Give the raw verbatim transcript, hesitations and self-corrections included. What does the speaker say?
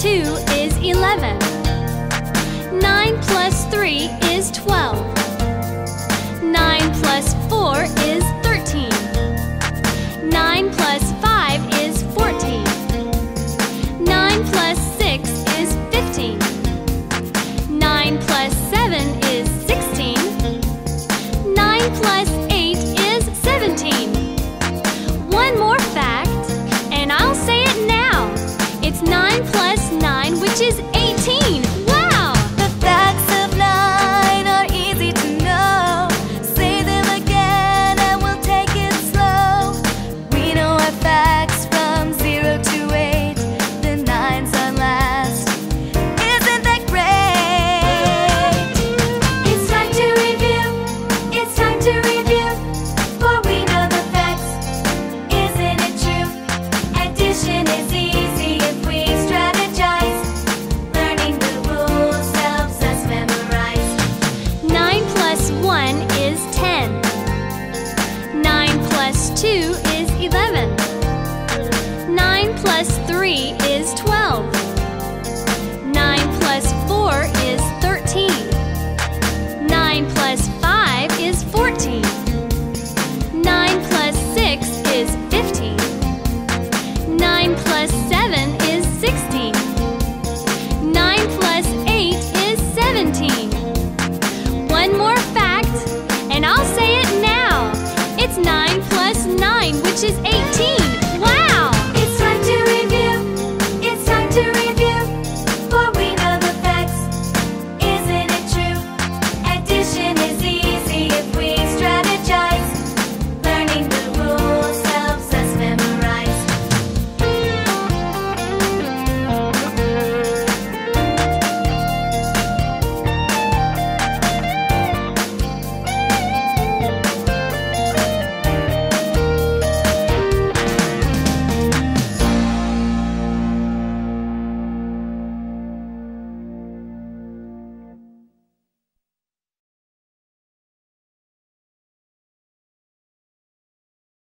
two is eleven. nine plus three is twelve. nine plus four is thirteen. nine plus five is fourteen. nine plus six is fifteen. nine plus seven is sixteen. nine plus eight is seventeen. One more fact, and I'll say it now. It's nine plus nine, which is eighteen. Wow! The facts of nine are easy to know. Say them again and we'll take it slow. We know our facts from zero to eight. The nines are last. Isn't that great? It's time to review. It's time to review. For we know the facts. Isn't it true? Addition is easy. two is eleven. nine plus three is twelve. nine plus four is thirteen. nine plus five is fourteen. nine plus six is fifteen. nine plus seven